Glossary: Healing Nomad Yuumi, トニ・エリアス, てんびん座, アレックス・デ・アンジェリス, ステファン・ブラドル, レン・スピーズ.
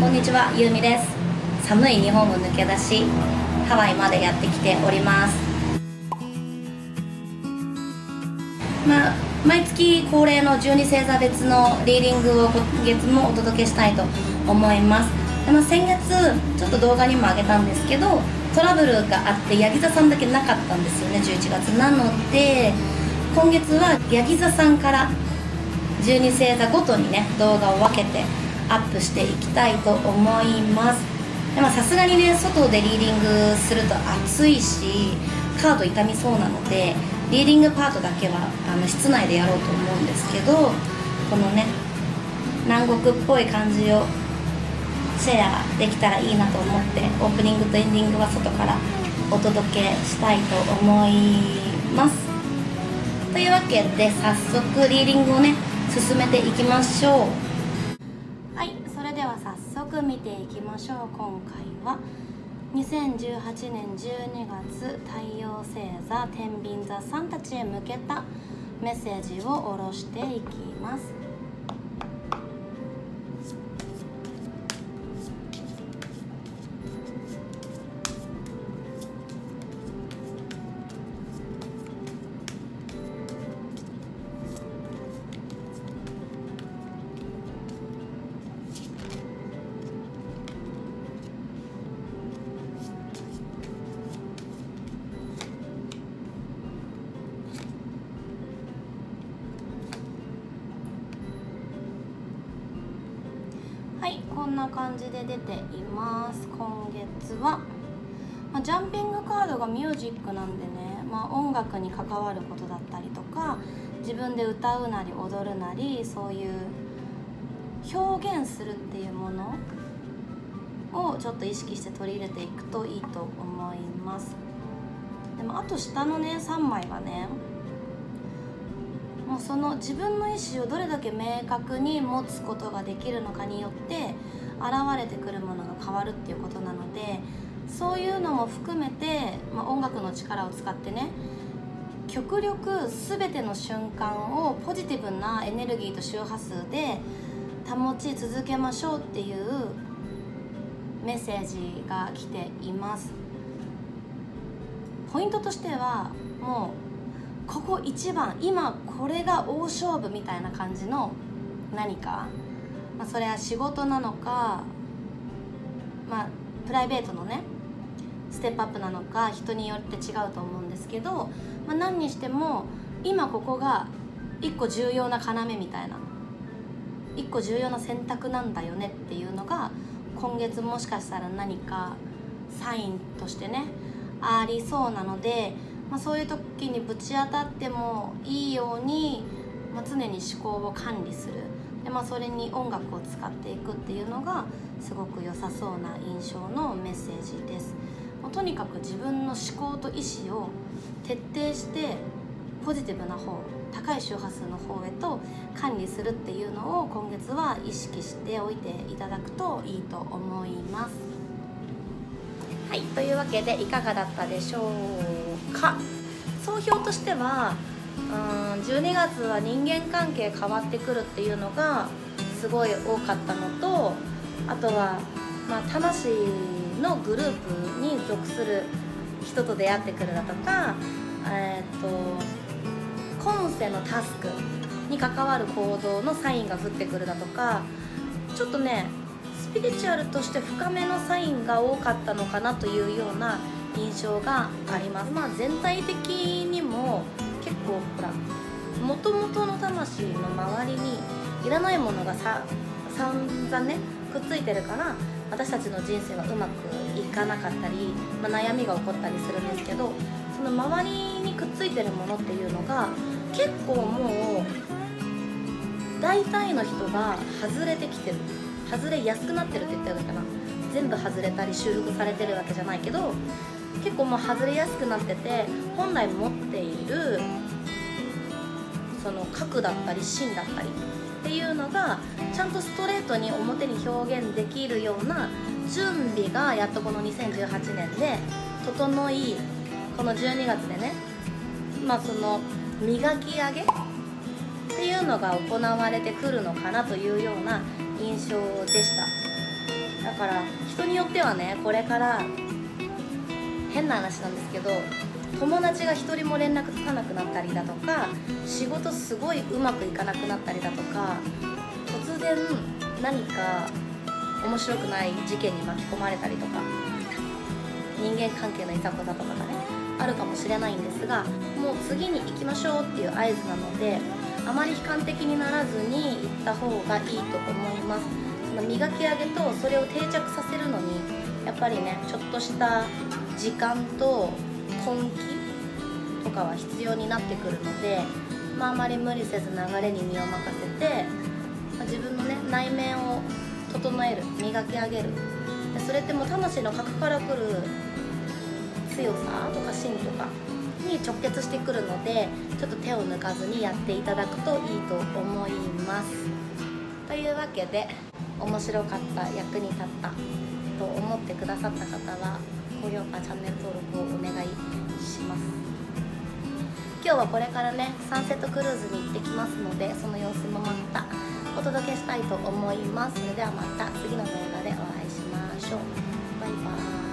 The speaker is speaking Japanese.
こんにちは、ゆうみです。寒い日本を抜け出し、ハワイまでやってきております。毎月恒例の12星座別のリーディングを今月もお届けしたいと思います。で、先月ちょっと動画にもあげたんですけど、トラブルがあってヤギ座さんだけなかったんですよね、11月なので。今月はヤギ座さんから12星座ごとにね、動画を分けてアップしていきたいと思います。で、さすがにね、外でリーディングすると暑いしカード傷みそうなので、リーディングパートだけは室内でやろうと思うんですけど、このね、南国っぽい感じをシェアできたらいいなと思って、オープニングとエンディングは外からお届けしたいと思います。というわけで早速リーディングをね、進めていきましょう。早速見ていきましょう。今回は2018年12月太陽星座天秤座さんたちへ向けたメッセージを下ろしていきます。こんな感じで出ています。今月は、ジャンピングカードがミュージックなんでね、音楽に関わることだったりとか、自分で歌うなり踊るなり、そういう表現するっていうものをちょっと意識して取り入れていくといいと思います。でもあと下のね、3枚はね、その自分の意思をどれだけ明確に持つことができるのかによって現れてくるものが変わるっていうことなので、そういうのも含めて、音楽の力を使ってね、極力全ての瞬間をポジティブなエネルギーと周波数で保ち続けましょうっていうメッセージが来ています。ポイントとしては、もうここ一番、今これが大勝負みたいな感じの何か、それは仕事なのか、プライベートのね、ステップアップなのか、人によって違うと思うんですけど、何にしても今ここが一個重要な要みたいな、一個重要な選択なんだよねっていうのが、今月もしかしたら何かサインとしてね、ありそうなので。そういう時にぶち当たってもいいように、常に思考を管理する。で、それに音楽を使っていくっていうのがすごく良さそうな印象のメッセージです。とにかく自分の思考と意思を徹底して、ポジティブな方、高い周波数の方へと管理するっていうのを今月は意識しておいていただくといいと思います。はい、というわけでいかがだったでしょうか。総評としては、12月は人間関係変わってくるっていうのがすごい多かったのと、あとは、魂のグループに属する人と出会ってくるだとか、今世のタスクに関わる行動のサインが降ってくるだとか、ちょっとね、スピリチュアルとして深めのサインが多かったのかなというような印象があります。全体的にも結構、もともとの魂の周りにいらないものが散々ね、くっついてるから、私たちの人生はうまくいかなかったり、悩みが起こったりするんですけど、その周りにくっついてるものっていうのが結構もう大体の人が外れてきてる、外れやすくなってるって言ったらいいかな。全部外れたり修復されてるわけじゃないけど、結構もう外れやすくなってて、本来持っているその核だったり芯だったりっていうのがちゃんとストレートに表に表現できるような準備が、やっとこの2018年で整い、この12月でね、その磨き上げっていうのが行われてくるのかなというような印象でした。だから人によってはね、これから変な話なんですけど、友達が一人も連絡つかなくなったりだとか、仕事すごいうまくいかなくなったりだとか、突然何か面白くない事件に巻き込まれたりとか、人間関係のいざこざとかがねあるかもしれないんですが、もう次に行きましょうっていう合図なので、あまり悲観的にならずに行った方がいいと思います。その磨き上げとそれを定着させるのにやっぱりね、ちょっとした時間と根気とかは必要になってくるので、あまり無理せず流れに身を任せて、自分のね内面を整える、磨き上げる。でそれってもう魂の核から来る強さとか芯とかに直結してくるので、ちょっと手を抜かずにやっていただくといいと思います。というわけで、面白かった、役に立ったと思ってくださった方は高評価、チャンネル登録をお願いします。今日はこれからねサンセットクルーズに行ってきますので、その様子もまたお届けしたいと思います。それではまた次の動画でお会いしましょう。バイバーイ。